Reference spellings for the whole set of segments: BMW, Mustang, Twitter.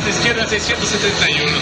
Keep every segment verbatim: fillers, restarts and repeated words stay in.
parte izquierda seiscientos setenta y uno.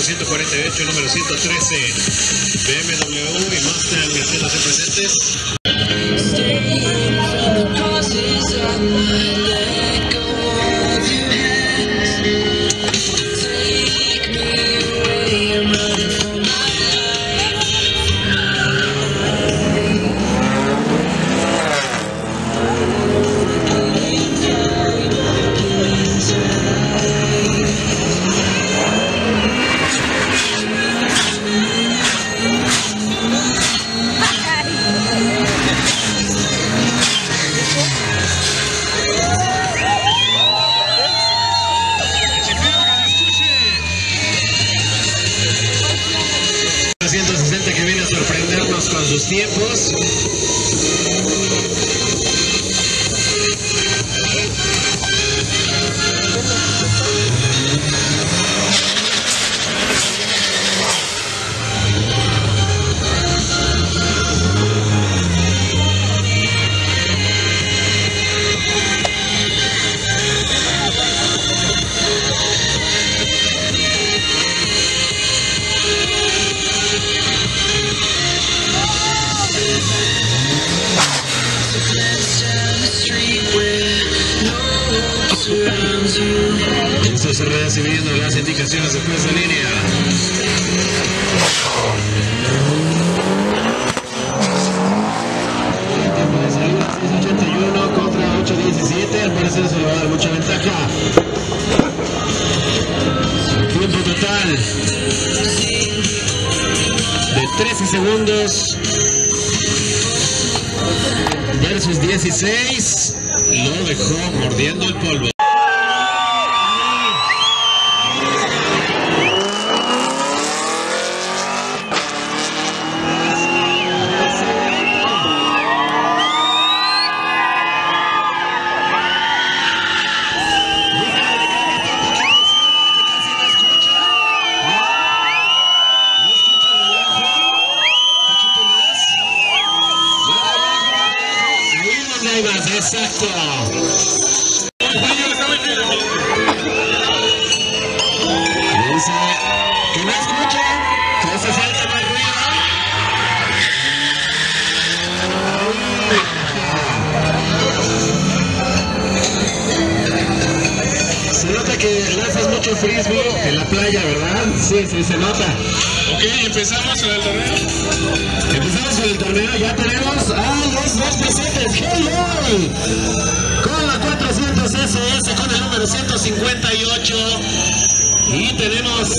ciento cuarenta y ocho, número ciento trece, B M W y Mustang están aquí presentes. Con sus tiempos. Esto se recibiendo las indicaciones de fuerza en línea. El tiempo de salida seis ochenta y uno contra ocho diecisiete. Al parecer se le va a dar mucha ventaja. El tiempo total de trece segundos versus dieciséis. Lo dejó mordiendo el polvo. Exacto. Dice que no escucha, que hace falta más ruido. Se nota que lanzas mucho frisbee en la playa, ¿verdad? Sí, sí, se nota. Ok, empezamos con el torneo. Empezamos con el torneo, ya tenemos a los dos presentes. ¡Hello! Con la cuatrocientos ese ese, con el número ciento cincuenta y ocho. Y tenemos...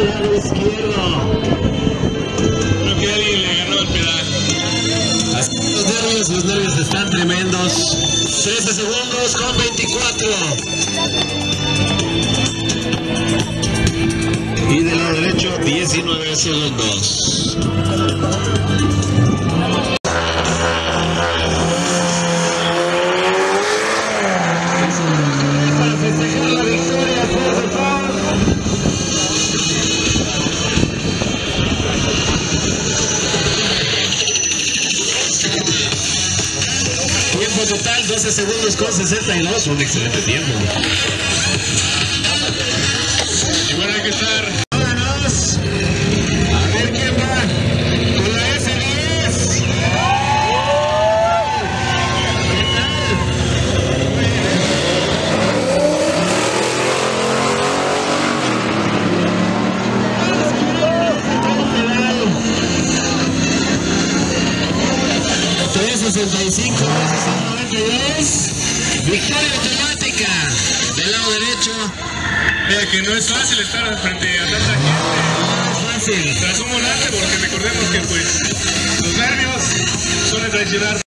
al lado izquierdo. Creo que alguien le agarró el pedal. Así que los nervios, los nervios están tremendos. trece segundos con veinticuatro. Y del lado derecho, diecinueve segundos. Total doce segundos con sesenta y dos, un excelente tiempo. Y bueno, hay que estar. Vámonos. A ver quién va con la ese diez. ¿Qué tal? tres sesenta y cinco. Victoria automática del lado derecho. Mira que no es fácil estar frente a tanta gente. No es fácil. Tras un volante, porque recordemos que pues los nervios suelen traicionar.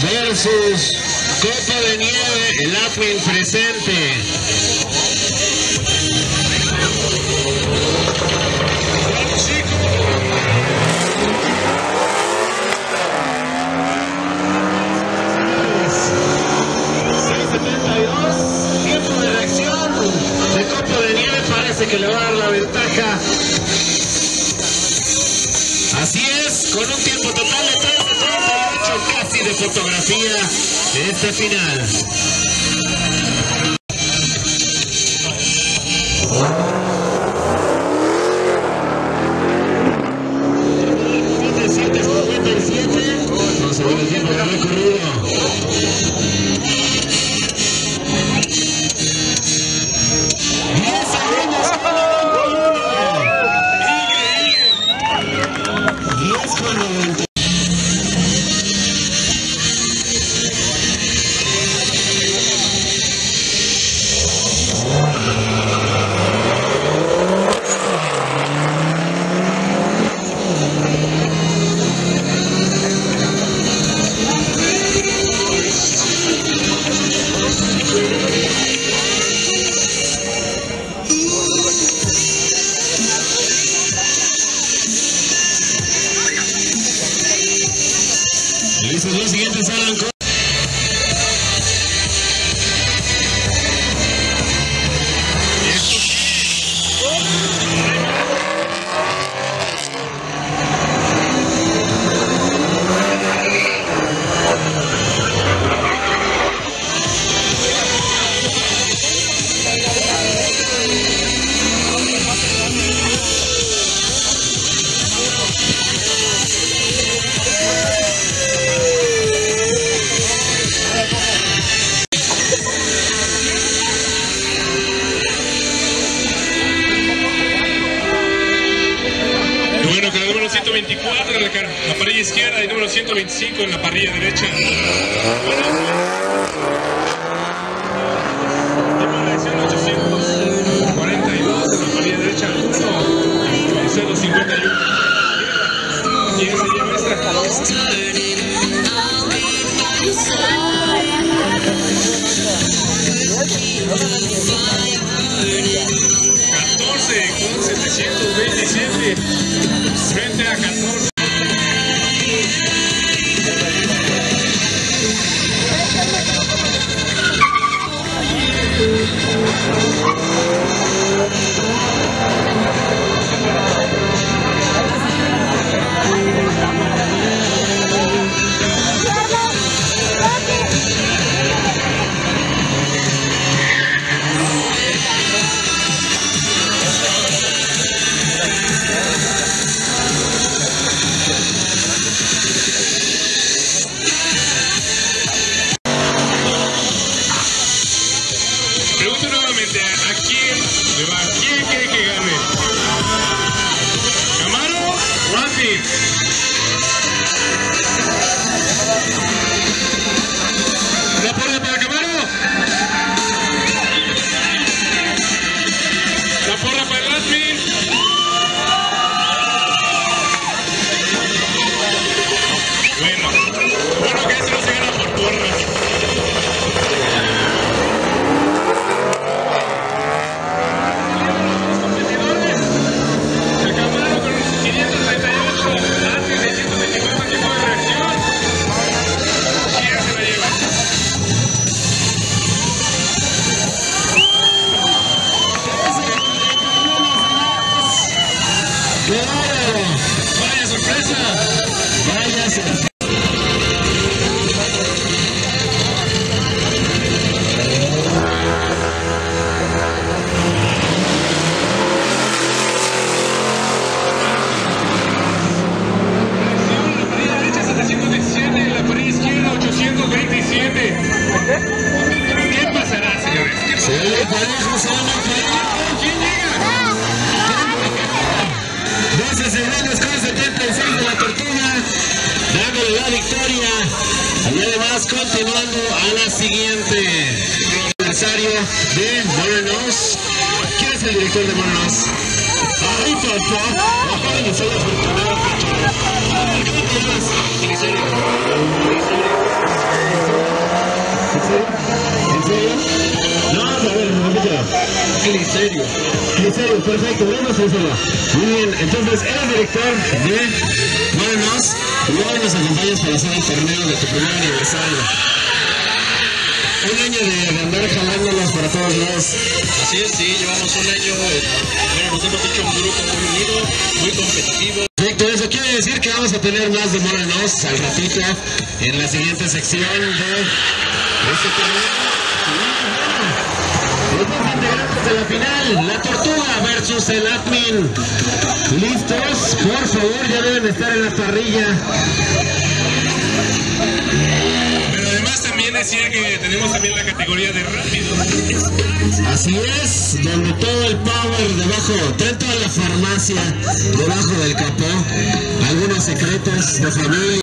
Versus Copa de Nieve, el Apwin presente. seis setenta y dos, tiempo de reacción de Copa de Nieve, parece que le va a dar la ventaja. Así es, con un tiempo total de trece treinta y dos. Casi de fotografía de este final. siete cincuenta y siete, no se ve el tiempo de recorrido. diez segundos. diez con noventa. Esos dos siguientes salen con... ciento veinticuatro en la parrilla izquierda y número ciento veinticinco en la parrilla derecha. Tema de reacción ochocientos cuarenta y dos en la parrilla derecha, uno cero cincuenta y uno. Y esa llama esta. catorce con setecientos veintisiete frente a catorce. segundos con setenta y seis de la tortuga, dándole la victoria. Y además continuando a la siguiente. Aniversario de Morenos. ¿Quién es el director de Morenos? ¡Ay, papá! No, a ver, Cliserio. Cliserio, perfecto, vamos a hacerlo. Muy bien, entonces eres director de Morenos y ahora nos acompañas para hacer el torneo de tu primer aniversario. Un año de andar jalándonos para todos lados. Así es, sí, llevamos un año. Bueno, nos hemos hecho un grupo muy unido, muy competitivo. Perfecto, eso quiere decir que vamos a tener más de Morenos al ratito en la siguiente sección de este torneo. Los dos integrantes de la final, la tortuga versus el admin. Listos, por favor, ya deben estar en la parrilla. Pero además también decía que tenemos también la categoría de rápido. Así es, donde todo el power debajo, traen toda la farmacia debajo del capó, algunos secretos de familia.